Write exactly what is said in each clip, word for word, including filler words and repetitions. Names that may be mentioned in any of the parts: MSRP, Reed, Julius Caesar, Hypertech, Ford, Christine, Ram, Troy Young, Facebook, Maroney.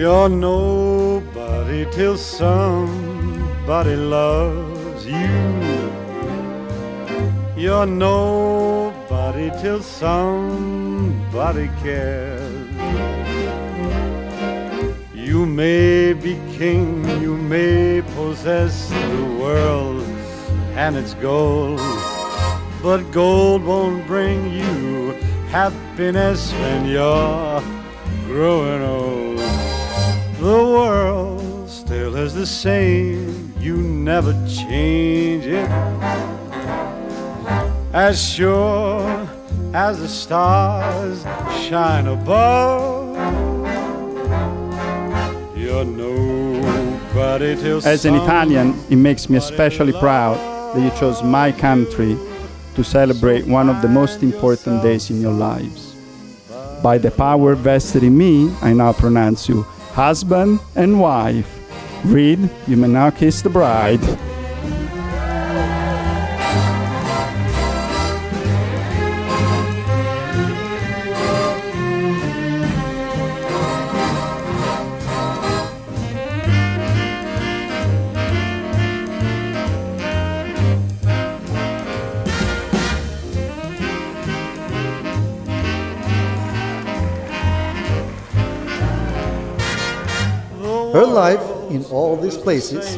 You're nobody till somebody loves you. You're nobody till somebody cares. You may be king, you may possess the world and its gold, but gold won't bring you happiness when you're growing old. The world still is the same, you never change it. As sure as the stars shine above, you're nobody till. As an Italian, it makes me especially proud that you chose my country to celebrate one of the most important days in your lives. By the power vested in me, I now pronounce you husband and wife. Reed, you may now kiss the bride. Her life in all these places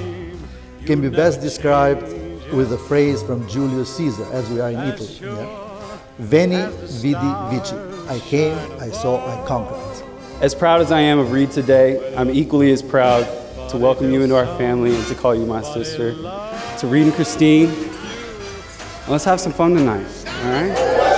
can be best described with a phrase from Julius Caesar, as we are in Italy. Yeah? Veni, vidi, vici. I came, I saw, I conquered. As proud as I am of Reed today, I'm equally as proud to welcome you into our family and to call you my sister. To Reed and Christine, let's have some fun tonight, all right?